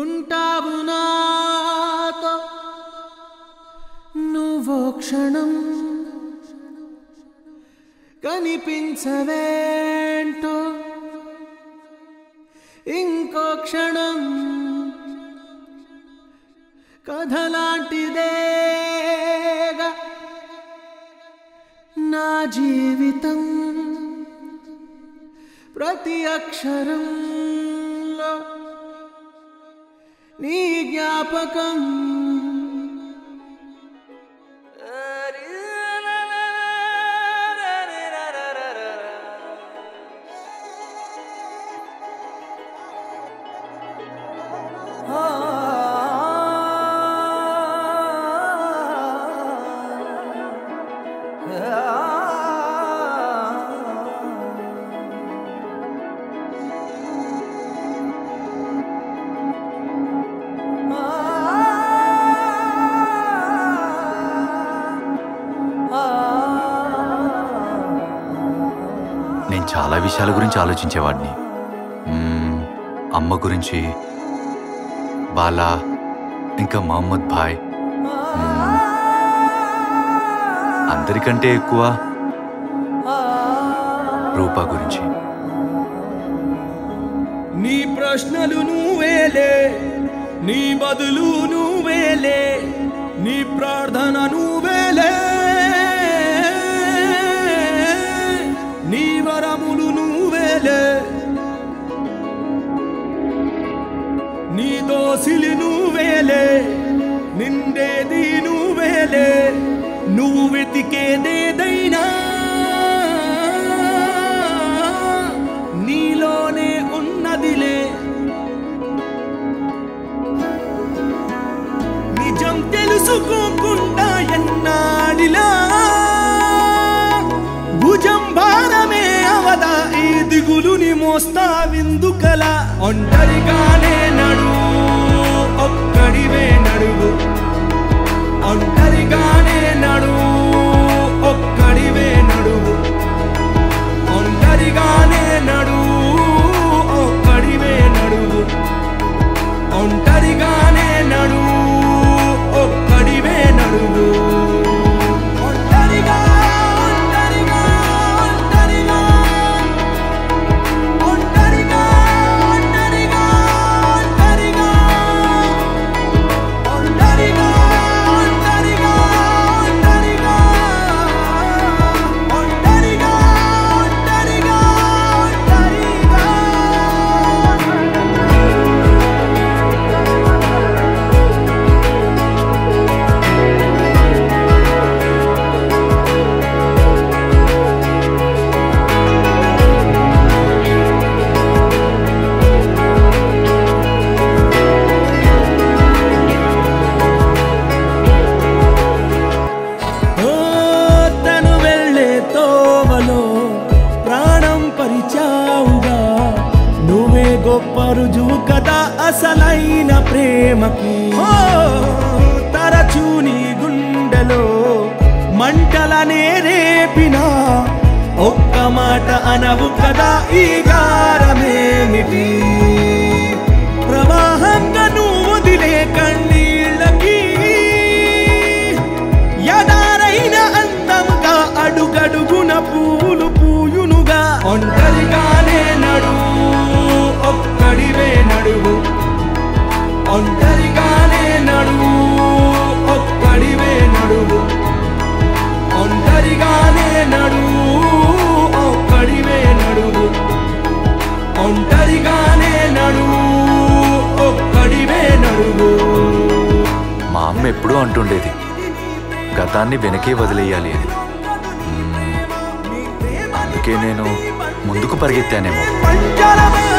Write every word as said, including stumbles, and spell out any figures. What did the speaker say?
ఉంటావునాతో నువ్వు క్షణం కనిపించవేంటో ఇంకో క్షణం కథలాంటిదేగా నా జీవితం ప్రతి అక్షరంలో నీ జ్ఞాపకం నేను చాలా విషయాల గురించి ఆలోచించేవాడిని. అమ్మ గురించి, బాలా, ఇంకా మహమ్మద్ భాయ్. అందరికంటే ఎక్కువ రూపా గురించి. నీ ప్రశ్నలు నువ్వేలే, నీ బదులు నువ్వేలే, నీ ప్రార్థన నువ్వేలే, నీ వరములు నువ్వేలే, నీ దోసిలి నువ్వేలే, నిండేది నువ్వేలే, నువ్వు వెతికేదేదైనా నీలోనే ఉన్నదిలే. నిజం తెలుసుకోకుండా ఎన్నాడిలా భుజం భారమే అవదా ఈ దిగులుని మోస్తా విందుకలా. ఒంటరిగానే నడువు, ఒక్కడివే నడువు. ఒంటరిగానే నడువు, ఒక్కడివే నడువు. ఒంటరిగానే నడువు, ఒక్కడివే నడువు. ఒంటరిగానే నడువు, ఒక్కడివే నడువు. రుజువు కదా అసలైన ప్రేమకి. తరచూ నీ గుండెలో మంటలనే రేపిన ఒక్క మాట అనవు కదా ఈ గారమేమిటి. ప్రవాహంగా నువ్వు వదిలే కన్నీళ్ళకి యదారైన అంతముగా అడుగడుగున పూలు పూయునుగా. ఒంటరిగానే నడు, ఒక్కడివే నడువు. ఒంటరిగానే నడువు, ఒక్కడివే నడువు. ఒంటరిగానే నడువు, ఒక్కడివే నడువు. ఒంటరిగానే నడువు, ఒక్కడివే నడువు. మా అమ్మ ఎప్పుడూ అంటుండేది, గతాన్ని వెనకే వదిలేయాలి అని. అందుకే నేను ముందుకు పరిగెత్తానేమో.